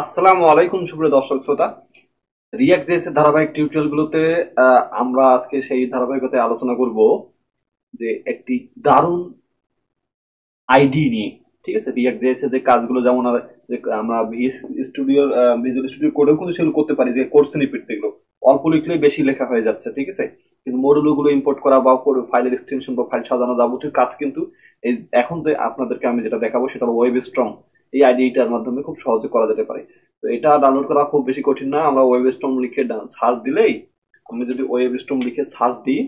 আসসালামুআলাইকুম সুপ্রিয় দর্শক শ্রোতা রিয়্যাক্ট জেএস এর ধারাবাহিক টিউটোরিয়ালগুলোতে আমরা আজকে সেই ধারাবাহিকতায় আলোচনা করব যে একটি দারুণ আইডি নিয়ে ঠিক আছে রিয়্যাক্ট জেএস এর যে কাজগুলো যেমন আমরা ভিজুয়াল স্টুডিও কোডেও কিন্তু সেগুলো করতে পারি যে কোর্স স্নিপেট যেগুলো অল্প লিখলেই বেশি লেখা হয়ে যাচ্ছে ঠিক আছে কিন্তু মডিউলগুলো ইম্পোর্ট করা বা ফাইলের এক্সটেনশন বা ফাইল সাজানো যাবতীয় কাজ কিন্তু এখন যে আপনাদেরকে আমি যেটা দেখাবো সেটা হলো ওয়েব স্ট্রং এই আইডিটার মাধ্যমে খুব সহজে করা যেতে পারে তো এটা ডাউনলোড করা খুব বেশি কঠিন না আমরা ওয়েব স্ট্রং লিখে সার্চ দিলেই আমি যদি ওয়েব স্ট্রং লিখে সার্চ দিই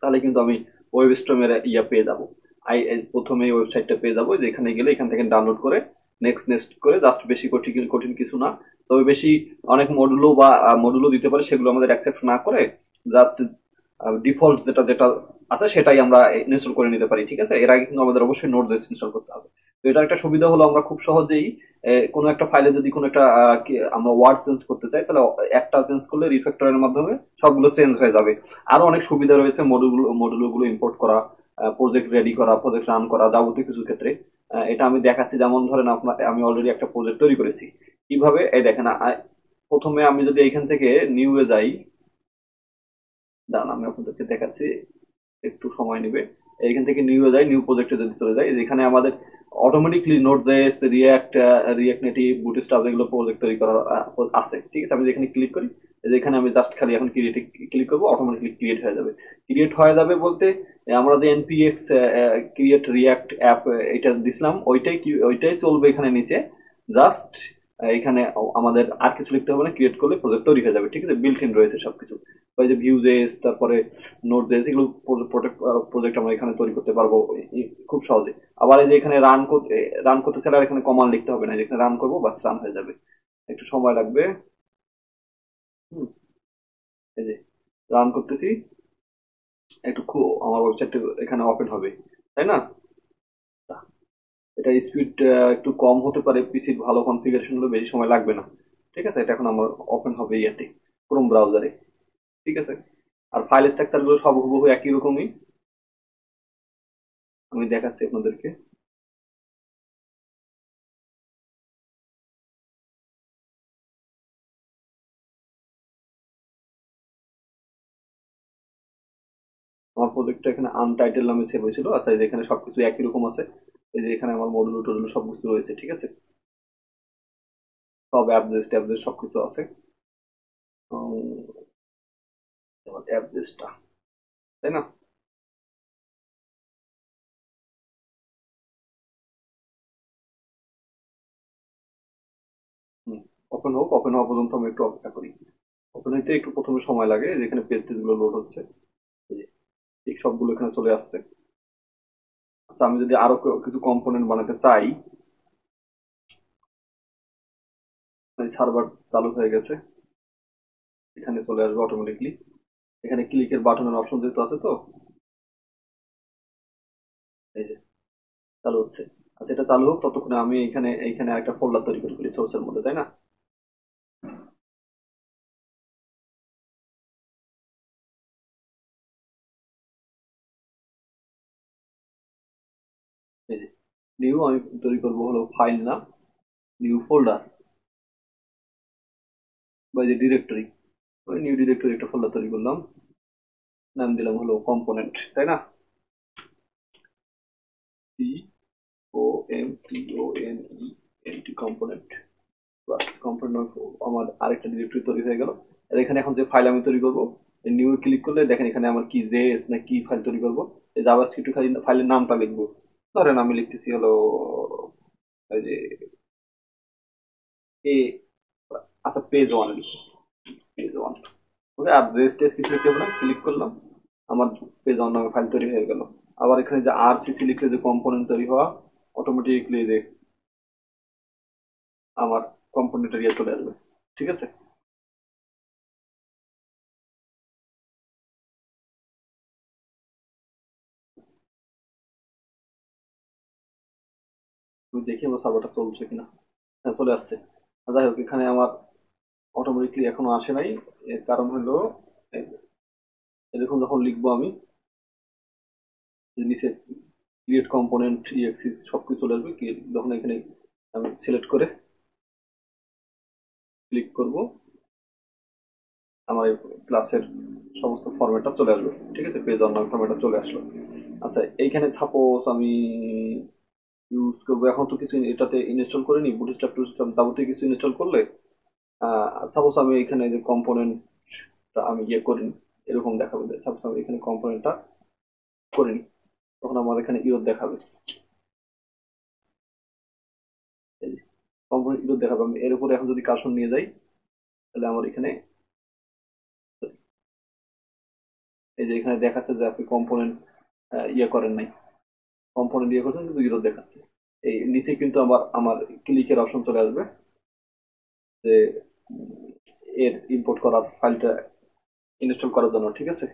তাহলে কিন্তু আমি ওয়েব স্ট্রং এর ইয়া পেয়ে যাব প্রথমে ওয়েবসাইটটা পেয়ে যাব যেখানে গেলে এখান থেকে ডাউনলোড করে নেক্সট করে জাস্ট বেশি কঠিন কিছু না তবে বেশি অনেক মডিউলও বা মডিউলও দিতে পারে সেগুলো আমাদের অ্যাকসেপ্ট না করে জাস্ট ডিফল্ট যেটা যেটা আছে সেটাই আমরা ইনস্টল করে নিতে পারি ঠিক আছে এর আগে কিন্তু আমাদের অবশ্যই নোটজেস ইনস্টল করতে হবে তো এটা একটা সুবিধা হলো আমরা খুব সহজেই কোনো একটা ফাইলে যদি কোনো একটা আমরা ওয়ার্ড চেঞ্জ করতে চাই তাহলে একটা চেঞ্জ করলে রিফ্যাক্টরের মাধ্যমে সবগুলো চেঞ্জ হয়ে যাবে আরো অনেক সুবিধা রয়েছে মডিউলগুলো ইম্পোর্ট করা প্রজেক্ট রেডি করা প্রজেক্ট রান করা যাবতীয় কিছু ক্ষেত্রে এটা আমি দেখাচ্ছি যেমন ধরেন আপনার আমি অলরেডি একটা প্রজেক্ট তৈরি করেছি কিভাবে এই দেখেন প্রথমে আমি যদি এইখান থেকে নিউ এ যাই দাঁড়ান আমি আপনাদেরকে দেখাচ্ছি একটু সময় নেবে এইখান থেকে নিউ এ যাই নিউ প্রজেক্টে যদি চলে যাই যেখানে আমাদের automatically NodeJS React Native Bootstrap এগুলো প্রজেক্ট তৈরি করা আছে ঠিক আছে আমি যেখানে ক্লিক করি যেখানে আমি জাস্ট খালি এখন ক্রিয়েটে ক্লিক করবো অটোমেটিকলি ক্রিয়েট হয়ে যাবে বলতে আমরা যে npx ক্রিয়েট রিয়্যাক্ট অ্যাপ এটা দিছিলাম ওইটাই চলবে এখানে নিচে জাস্ট এখানে আমাদের আর কিছু লিখতে হবে না ক্রিয়েট করলে প্রজেক্ট তৈরি হয়ে যাবে ঠিক আছে বিল্ট ইন রয়েছে সবকিছু ওই যে ভিউজেস তারপরে নোটজেস এগুলো প্রজেক্ট আমরা এখানে তৈরি করতে পারবো খুব সহজে আবার এই যে এখানে রান করতে চাইলে আর এখানে কমান্ড লিখতে হবে না যেখানে রান করবো বাস রান হয়ে যাবে একটু সময় লাগবে এই যে রান করতেছি একটু খুব আমার ওয়েবসাইটটা এখানে ওপেন হবে তাই না এটা স্পিড একটু কম হতে পারে পিসির ভালো কনফিগারেশন হলে বেশি সময় লাগবে না ঠিক আছে এটা এখন আমার ওপেন হবে ইয়াতে ক্রোম ব্রাউজারে ঠিক আছে আর ফাইল স্ট্রাকচারগুলো সব হুবহু একই রকমই আমি দেখাচ্ছি আপনাদেরকে আমার প্রজেক্টটা এখানে আনটাইটেল নামে সেভ হয়েছিল আচ্ছা এখানে সবকিছু একই রকম আছে এই যে এখানে আমার মডিউল টডিউল সবকিছু রয়েছে ঠিক আছে সব অ্যাপজেস্ট সবকিছু আছে অ্যাপজেস্টটা তাই না ওপেন হোক পর্যন্ত আমি একটু অপেক্ষা করি ওপেন হইতে একটু প্রথমে সময় লাগে যেখানে পেজ টেজগুলো লোড হচ্ছে ঠিক সবগুলো এখানে চলে আসছে আচ্ছা আমি যদি আরো কিছু কম্পোনেন্ট বানাতে চাই সার্ভার চালু হয়ে গেছে এখানে চলে আসবে অটোমেটিকলি এখানে ক্লিকের বাটনের অপশন যেহেতু আছে তো এই যে চালু হচ্ছে আচ্ছা এটা চালু হোক ততক্ষণে আমি এইখানে একটা ফোল্ডার তৈরি করে ফেলি সোর্সের মধ্যে তাই না নিউ আমি তৈরি করবো হলো ফাইল না নিউ ফোল্ডার বা যে ডিরেক্টরি ওই নিউ ডিরেক্টরি একটা ফোল্ডার তৈরি করলাম নাম দিলাম হলো কম্পোনেন্ট তাই না COMPONENT কম্পোনেন্ট কম্পোনেন্ট আমার আরেকটা ডিরেক্টরি তৈরি হয়ে গেল আর এখানে এখন যে ফাইল আমি তৈরি করবো নিউ ক্লিক করলে দেখেন এখানে আমার কি জেএস না কি ফাইল তৈরি করবো এই জাভাস্ক্রিপ্ট খালি ফাইলের নামটা লিখবো ধরেন আমি লিখতেছি হলো এই যে আচ্ছা পেজ ওয়ান ওকে আর রেজিস্ট্রেস কিছু লিখতে হবে না ক্লিক করলাম আমার পেজ ওয়ান নামে ফাইল তৈরি হয়ে গেল আবার এখানে যে RCC লিখলে যে কম্পোনেন্ট তৈরি হওয়া অটোমেটিকলি যে আমার কম্পোনেন্ট এরিয়া চলে আসবে ঠিক আছে দেখি আমার সার্ভারটা চলছে কিনা হ্যাঁ চলে আসছে যাই হোক এখানে আমার অটোমেটিকলি এখনো আসে নাই এর কারণ হলো এরকম যখন লিখবো আমি নিচে ক্রিয়েট কম্পোনেন্ট সবকিছু চলে আসবে যখন এখানে আমি সিলেক্ট করে করব আমার এই ক্লাসের সমস্ত ফরম্যাটটা চলে আসবে ঠিক আছে পেজ অনলাইন ফরম্যাটটা চলে আসলো আচ্ছা এইখানে সাপোজ আমি ইউজ করব এখন তো কিছু এটাতে ইনস্টল করিনি বুটস্ট্র্যাপ টুলস্ট্র্যাপ তাবতে কিছু ইনস্টল করলে সাপোজ আমি এখানে যে কম্পোনেন্টটা আমি ইয়ে করিনি এরকম দেখাবে সাপোজ আমি এখানে কম্পোনেন্টটা করিনি তখন আমার এখানে ইরর দেখাবে কম্পোনেন্ট ইরর দেখাবে আমি এর উপরে এখন যদি কার্সর নিয়ে যাই তাহলে আমার এখানে এই যে এখানে দেখাচ্ছে যে আপনি কম্পোনেন্ট ইয়া করেন নাই কম্পোনেন্ট ইয়া করছেন কিন্তু ইরর দেখাচ্ছে এই নিচে কিন্তু আবার আমার ক্লিকের অপশন চলে আসবে যে এর ইম্পোর্ট করা ফাইলটা ইনস্টল করার জন্য ঠিক আছে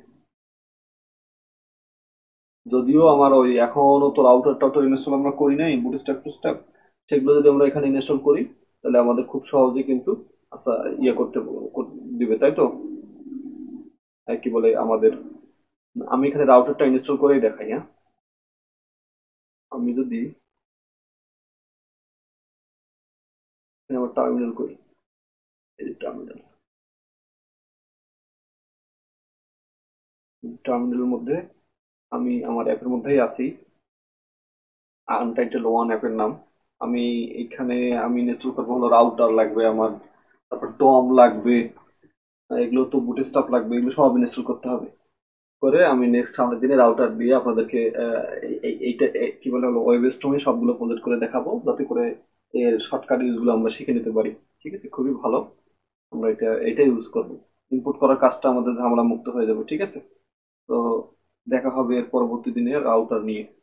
যদিও আমার ওই এখনো তো রাউটার টাউটার ইনস্টল আমরা করি নাই বুটস্ট্র্যাপ টুলস্ট্র্যাপ সেগুলো যদি আমরা এখানে ইনস্টল করি তাহলে আমাদের খুব সহজে কিন্তু আচ্ছা ইয়া করতে দিবে তাই তো কি বলে আমাদের আমি এখানে রাউটারটা ইনস্টল করেই দেখাই হ্যাঁ আমি যদি আমার টার্মিনাল করি টার্মিনালের মধ্যে আমি আমার অ্যাপের মধ্যেই আসি আনটাইটেল ওয়ান অ্যাপের নাম আমি এখানে আমি ইনস্টল করবো হলো রাউটার লাগবে আমার তারপর ডম লাগবে এগুলো তো বুটস্ট্র্যাপ লাগবে এগুলো সব ইনস্টল করতে হবে করে আমি নেক্সট সামনের দিনে রাউটার দিয়ে আপনাদেরকে এইটা কি বলে হলো ওয়েব স্ট্রিমে সবগুলো প্রজেক্ট করে দেখাবো যাতে করে এর শর্টকাট ইউজগুলো আমরা শিখে নিতে পারি ঠিক আছে খুবই ভালো আমরা এটা ইউজ করবো ইনপুট করার কাজটা আমাদের ঝামেলা মুক্ত হয়ে যাবে ঠিক আছে তো দেখা হবে এর পরবর্তী দিনে রাউটার নিয়ে